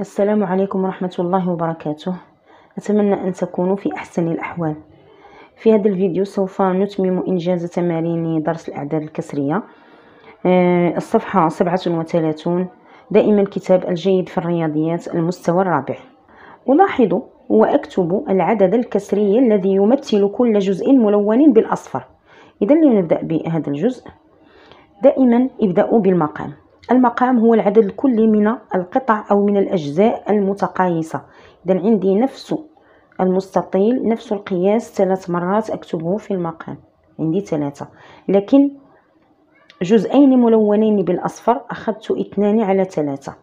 السلام عليكم ورحمة الله وبركاته. أتمنى أن تكونوا في أحسن الأحوال. في هذا الفيديو سوف نتمم إنجاز تمارين درس الأعداد الكسرية، الصفحة 37، دائما كتاب الجيد في الرياضيات، المستوى الرابع. ولاحظوا وأكتب العدد الكسري الذي يمثل كل جزء ملون بالأصفر. إذا لنبدأ بهذا الجزء. دائما ابدأوا بالمقام. المقام هو العدد الكلي من القطع أو من الأجزاء المتقايسة. إذا عندي نفس المستطيل، نفس القياس، 3 مرات أكتبه في المقام، عندي 3. لكن جزئين ملونين بالأصفر أخذت 2 على 3،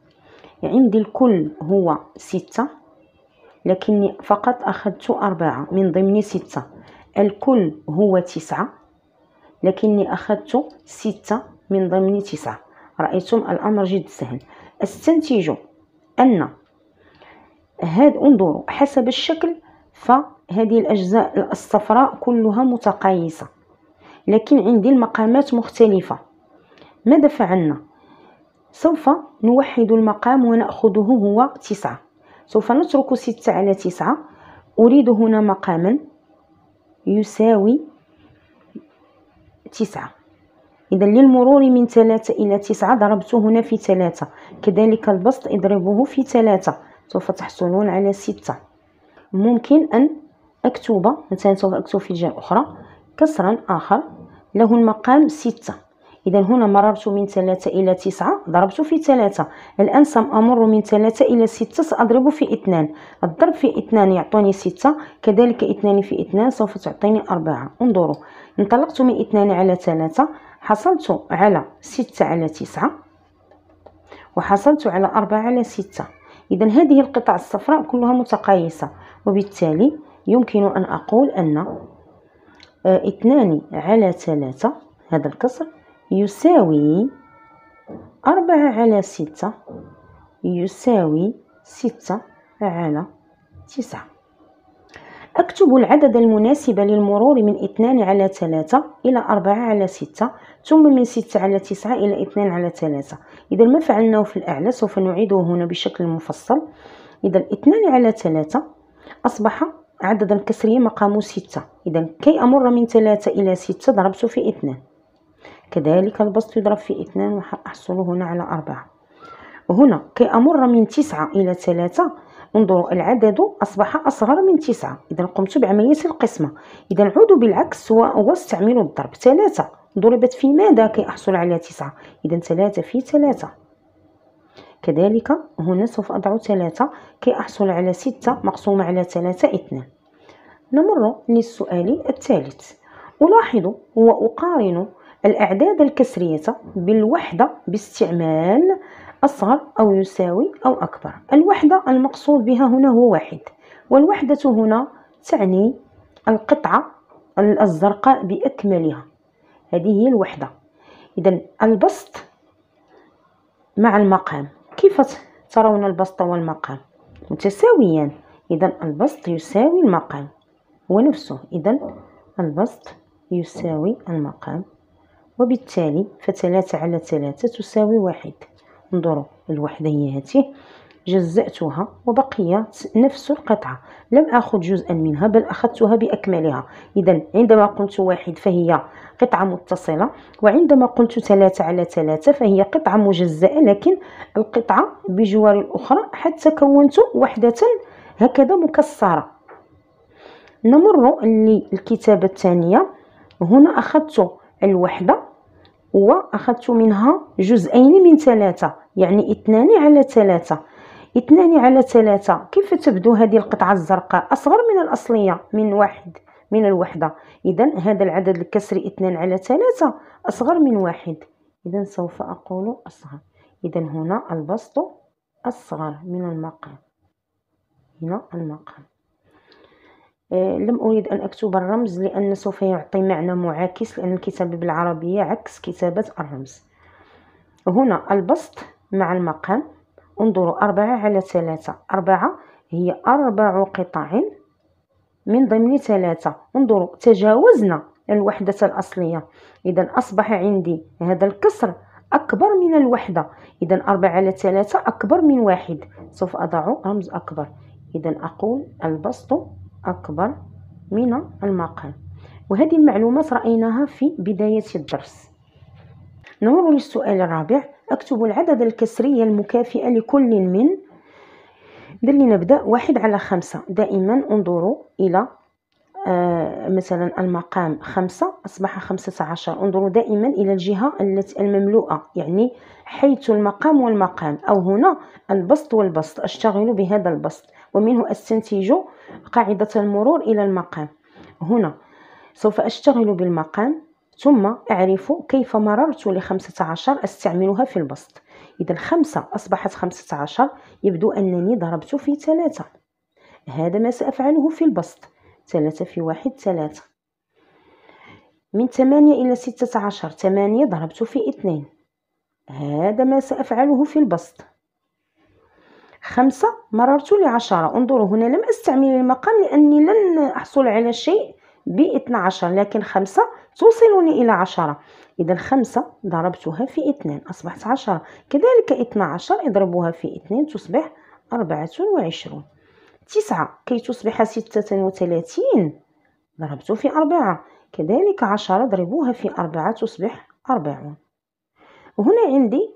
عندي الكل هو 6 لكني فقط أخذت 4 من ضمن 6. الكل هو 9 لكني أخذت 6 من ضمن 9. رأيتم الأمر جد سهل. استنتج أن هذا، انظروا حسب الشكل فهذه الأجزاء الصفراء كلها متقايسة، لكن عندي المقامات مختلفة. ماذا فعلنا؟ سوف نوحد المقام ونأخذه هو 9. سوف نترك 6 على 9. أريد هنا مقاما يساوي 9. إذا للمرور من 3 إلى 9 ضربته هنا في 3. كذلك البسط اضربوه في 3، سوف تحصلون على 6. ممكن أن أكتب مثلا، سوف أكتب في جهة أخرى كسرا آخر له المقام 6. إذا هنا مررت من 3 إلى 9 ضربت في 3. الآن سأمر من 3 إلى 6 سأضرب في 2. الضرب في 2 يعطوني 6، كذلك 2 في 2 سوف تعطيني 4. انظروا، انطلقت من 2 على 3 حصلت على 6 على 9 وحصلت على 4 على 6. إذا هذه القطع الصفراء كلها متقايسة، وبالتالي يمكن أن أقول أن 2 على 3 هذا الكسر يساوي 4 على 6 يساوي 6 على 9. أكتب العدد المناسب للمرور من 2 على 3 إلى 4 على 6، ثم من 6 على 9 إلى 2 على 3. إذا ما فعلناه في الأعلى سوف نعيده هنا بشكل مفصل. إذا 2 على 3 أصبح عددا كسريا مقام 6. إذا كي أمر من 3 إلى 6 ضربت في 2. كذلك البسط يضرب في 2 وأحصل هنا على 4. هنا كي أمر من 9 إلى 3، انظروا العدد أصبح أصغر من 9. إذا قمت بعملية القسمة. إذا عودوا بالعكس واستعملوا الضرب. 3 ضربت في ماذا كي أحصل على 9؟ إذا 3 في 3. كذلك هنا سوف أضع 3 كي أحصل على 6 مقسومة على 3، 2. نمر للسؤال الثالث. ألاحظ وأقارن الأعداد الكسرية بالوحدة باستعمال أصغر أو يساوي أو أكبر. الوحدة المقصود بها هنا هو 1، والوحدة هنا تعني القطعة الزرقاء بأكملها، هذه هي الوحدة. إذا البسط مع المقام، كيف ترون البسط والمقام؟ متساويان. إذا البسط يساوي المقام ونفسه. إذا البسط يساوي المقام، وبالتالي ف3 على 3 تساوي 1. انظروا الوحدة هي هاته، جزأتها وبقيت نفس القطعة، لم أخذ جزءا منها بل أخذتها بأكملها. إذا عندما قلت 1 فهي قطعة متصلة، وعندما قلت 3 على 3 فهي قطعة مجزأة لكن القطعة بجوار الأخرى، حتى كونت وحدة هكذا مكسرة. نمر للكتابة الثانية. هنا أخذت الوحدة وأخذت منها جزئين من 3، يعني 2 على 3. 2 على 3 كيف تبدو هذه القطعة الزرقاء؟ أصغر من الأصلية من 1 من الوحدة. إذا هذا العدد الكسري 2 على 3 أصغر من 1. إذا سوف أقول أصغر. إذا هنا البسط أصغر من المقام، هنا المقام. لم أريد أن أكتب الرمز لأن سوف يعطي معنى معاكس، لأن الكتابة بالعربية عكس كتابة الرمز. هنا البسط مع المقام. انظروا 4 على 3، 4 هي 4 قطع من ضمن 3. انظروا تجاوزنا الوحدة الأصلية. إذا أصبح عندي هذا الكسر أكبر من الوحدة، إذا 4 على 3 أكبر من 1، سوف أضع رمز أكبر، إذا أقول البسط أكبر من المقال. وهذه المعلومات رأيناها في بداية الدرس. نمر للسؤال الرابع، أكتب العدد الكسري المكافئ لكل من. لنبدأ 1 على 5، دائما انظروا إلى مثلا المقام 5 أصبح 15، انظروا دائما إلى الجهة المملوءة، يعني حيث المقام والمقام، أو هنا البسط والبسط، أشتغل بهذا البسط ومنه أستنتج قاعدة المرور إلى المقام. هنا سوف أشتغل بالمقام ثم أعرف كيف مررت ل15 أستعملها في البسط. إذا 5 أصبحت 15، يبدو أنني ضربت في 3، هذا ما سأفعله في البسط، 3 في 1 3. من 8 إلى 16، 8 ضربت في 2، هذا ما سأفعله في البسط. 5 مررت ل10، انظروا هنا لم أستعمل المقام لأني لن أحصل على شيء ب12، لكن 5 توصلني إلى 10، إذا 5 ضربتها في 2 أصبحت 10، كذلك 12 اضربها في 2 تصبح 24، 9 كي تصبح 36 ضربت في 4، كذلك 10 اضربوها في 4 تصبح 40. وهنا عندي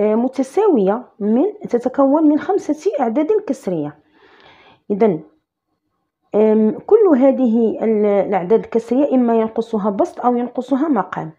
متساوية من تتكون من 5 أعداد كسرية، إذا كل هذه الأعداد الكسرية إما ينقصها بسط أو ينقصها مقام.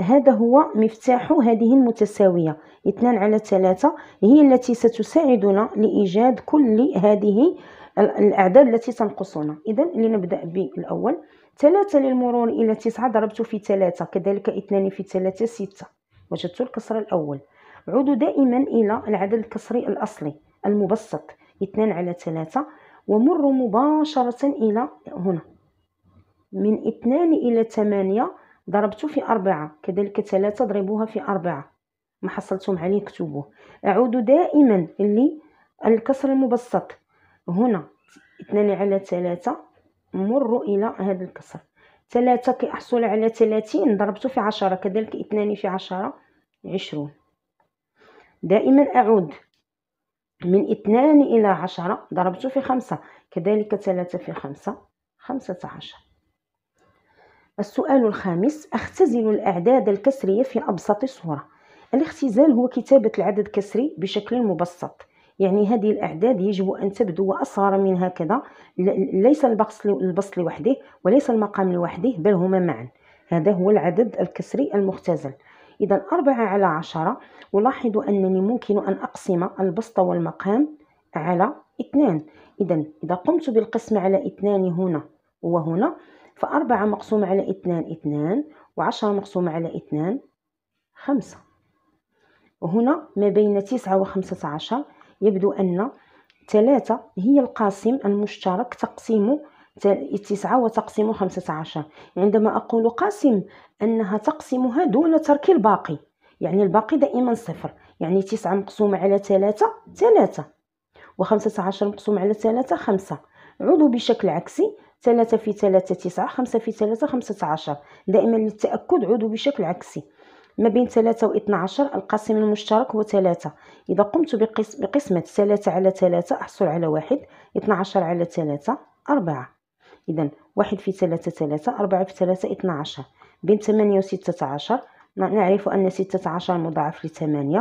هذا هو مفتاح هذه المتساوية، 2 على 3 هي التي ستساعدنا لإيجاد كل هذه الأعداد التي تنقصنا. إذا لنبدأ بالأول، 3 للمرور إلى 9 ضربت في 3، كذلك 2 في 3 6، وجدت الكسر الأول. عودوا دائما إلى العدد الكسري الأصلي المبسط 2 على 3، ومروا مباشرة إلى هنا، من 2 إلى 8 ضربت في 4، كذلك 3 ضربوها في 4، ما حصلتم عليه اكتبوه. أعود دائما للكسر المبسط، هنا 2 على 3 مروا إلى هذا الكسر، 3 كي أحصل على 30 ضربت في 10، كذلك 2 في 10 20. دائما أعود، من 2 إلى 10 ضربت في 5، كذلك 3 في 5 15. السؤال الخامس، أختزل الأعداد الكسرية في أبسط صورة. الاختزال هو كتابة العدد الكسري بشكل مبسط، يعني هذه الأعداد يجب أن تبدو أصغر من هكذا، ليس البسط لوحده وليس المقام لوحده، بل هما معا، هذا هو العدد الكسري المختزل. إذا 4 على 10، ولاحظ أنني ممكن أن أقسم البسط والمقام على 2، إذا قمت بالقسم على 2 هنا وهنا، ف4 مقسوم على 2 2، و10 مقسوم على 2 5. وهنا ما بين 9 و 15 يبدو أن 3 هي القاسم المشترك، تقسيم 9 وتقسيم 15، عندما أقول قاسم أنها تقسمها دون ترك الباقي، يعني الباقي دائما 0، يعني 9 مقسوم على 3 3، و15 مقسوم على 3 5. عودوا بشكل عكسي، 3 في 3 9، 5 في 3 15. دائما للتأكد عودوا بشكل عكسي. ما بين 3 و 12 القاسم المشترك هو 3، إذا قمت بقسمة 3 على 3 أحصل على 1، 12 على 3 4، إذا 1 في 3 3، 4 في 3 12. بين 8 و 16 نعرف أن 16 مضاعف ل8،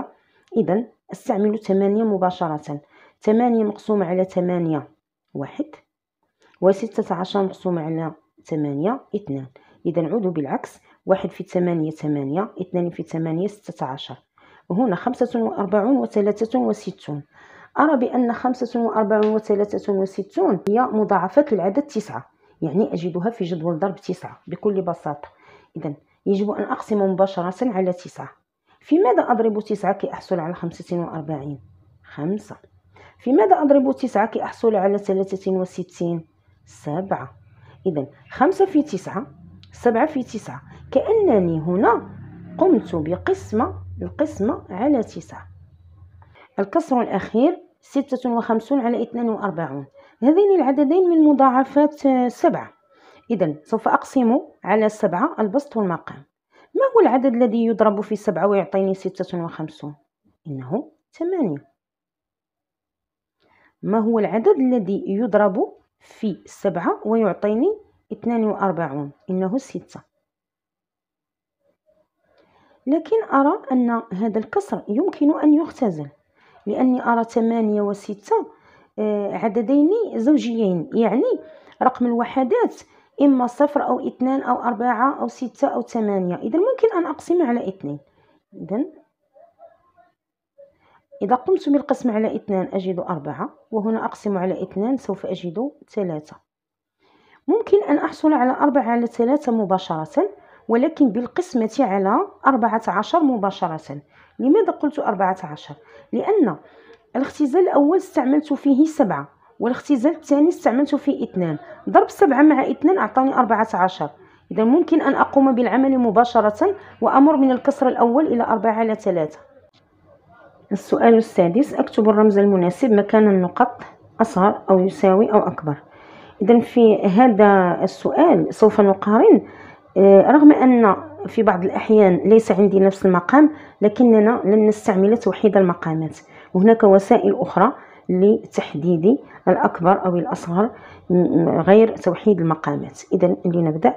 إذا أستعمل 8 مباشرة، 8 مقسوم على 8 1، و16 مقسوم على 8 2، إذا عودوا بالعكس، 1 في 8 8، 2 في 8 16. وهنا 45 و43 و60، أرى بأن 45 و43 و60 هي مضاعفات العدد 9، يعني أجدها في جدول ضرب 9 بكل بساطة، إذا يجب أن أقسم مباشرة على 9. في ماذا أضرب 9 كي أحصل على 45؟ 5. في ماذا أضرب 9 كي أحصل على 63؟ 7. إذا 5 في 9، 7 في 9، كأنني هنا قمت بقسمة القسمة على 9. الكسر الأخير 56 على 42، هذين العددين من مضاعفات 7، إذا سوف أقسم على 7 البسط والمقام. ما ما هو العدد الذي يضرب في 7 ويعطيني 56؟ إنه 8. ما هو العدد الذي يضرب في 7 ويعطيني 42؟ إنه 6. لكن أرى أن هذا الكسر يمكن أن يختزل، لأني أرى 8 و6 عددين زوجيين، يعني رقم الوحدات إما 0 أو 2 أو 4 أو 6 أو 8. إذا ممكن أن أقسم على 2. إذا قمت بالقسم على 2 أجد 4، وهنا أقسم على 2 سوف أجد 3. ممكن أن أحصل على 4 على 3 مباشرة، ولكن بالقسمة على 14 مباشرة. لماذا قلت 14؟ لأن الاختزال الأول استعملت فيه 7، والاختزال الثاني استعملت فيه 2. ضرب 7 مع 2 أعطاني 14. إذا ممكن أن أقوم بالعمل مباشرة وأمر من الكسر الأول إلى 4 على 3. السؤال السادس: أكتب الرمز المناسب مكان النقط أصغر أو يساوي أو أكبر. إذا في هذا السؤال سوف نقارن، رغم أن في بعض الأحيان ليس عندي نفس المقام، لكننا لن نستعمل توحيد المقامات. وهناك وسائل أخرى لتحديد الأكبر أو الأصغر غير توحيد المقامات. إذا لنبدأ.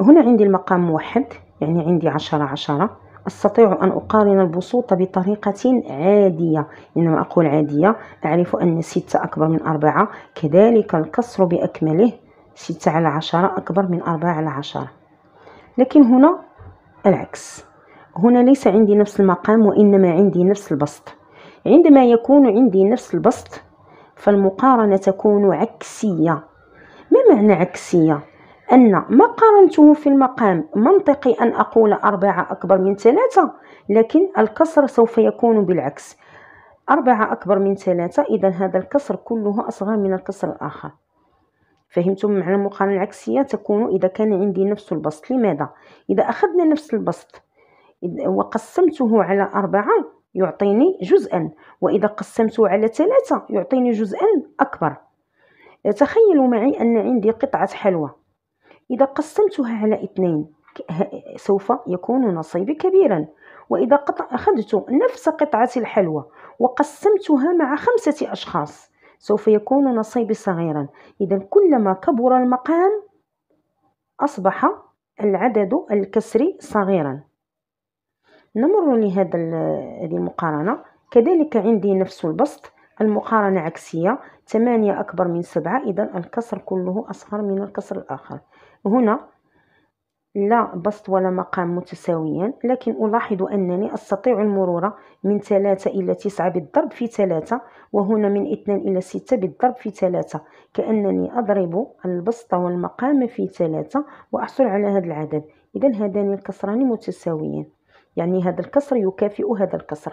هنا عندي المقام موحد، يعني عندي 10 10. أستطيع أن أقارن البسوط بطريقة عادية. إنما أقول عادية، أعرف أن 6 أكبر من 4، كذلك الكسر بأكمله 6 على 10 أكبر من 4 على 10. لكن هنا العكس، هنا ليس عندي نفس المقام، وإنما عندي نفس البسط. عندما يكون عندي نفس البسط فالمقارنة تكون عكسية. ما معنى عكسية؟ أن ما قارنته في المقام منطقي أن أقول 4 أكبر من 3، لكن الكسر سوف يكون بالعكس، 4 أكبر من 3. إذا هذا الكسر كله أصغر من الكسر الآخر. فهمتم معنى المقارنة العكسية؟ تكون إذا كان عندي نفس البسط. لماذا؟ إذا أخذنا نفس البسط وقسمته على 4 يعطيني جزءا، وإذا قسمته على 3 يعطيني جزءا أكبر. تخيلوا معي أن عندي قطعة حلوى، إذا قسمتها على 2 سوف يكون نصيبي كبيرا. وإذا أخذت نفس قطعة الحلوى وقسمتها مع 5 أشخاص سوف يكون نصيبي صغيرا. إذا كلما كبر المقام أصبح العدد الكسري صغيرا. نمر لهذا المقارنة. كذلك عندي نفس البسط، المقارنة عكسية، 8 أكبر من 7. إذا الكسر كله أصغر من الكسر الآخر. هنا لا بسط ولا مقام متساويان، لكن ألاحظ أنني أستطيع المرور من 3 إلى 9 بالضرب في 3، وهنا من 2 إلى 6 بالضرب في 3، كأنني أضرب البسط والمقام في 3 وأحصل على هذا العدد. إذا هذان الكسران متساويان، يعني هذا الكسر يكافئ هذا الكسر.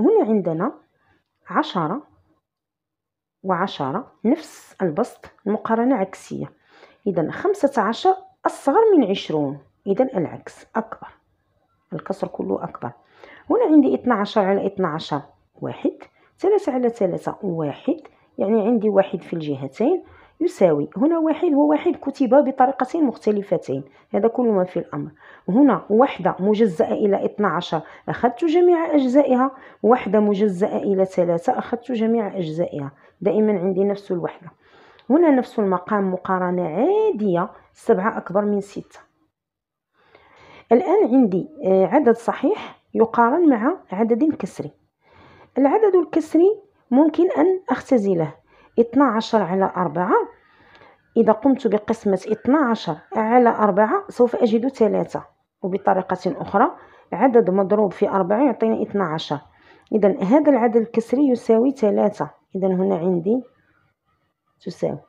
هنا عندنا 10 و10 نفس البسط، المقارنة عكسية. إذا 15 أصغر من 20. إذا العكس، أكبر، الكسر كله أكبر. هنا عندي 12 على 12، 1. 3 على 3، 1. يعني عندي 1 في الجهتين يساوي. هنا 1 و1 كتبا بطريقتين مختلفتين، هذا كل ما في الأمر. هنا 1 مجزأة إلى 12 أخذت جميع أجزائها، 1 مجزأة إلى 3 أخذت جميع أجزائها. دائما عندي نفس الوحدة. هنا نفس المقام، مقارنة عادية، 7 أكبر من 6. الآن عندي عدد صحيح يقارن مع عدد كسري. العدد الكسري ممكن أن أختزله. 12 على 4، إذا قمت بقسمة 12 على 4 سوف أجد 3. وبطريقة أخرى، عدد مضروب في 4 يعطيني 12. إذا هذا العدد الكسري يساوي 3. إذا هنا عندي تساوي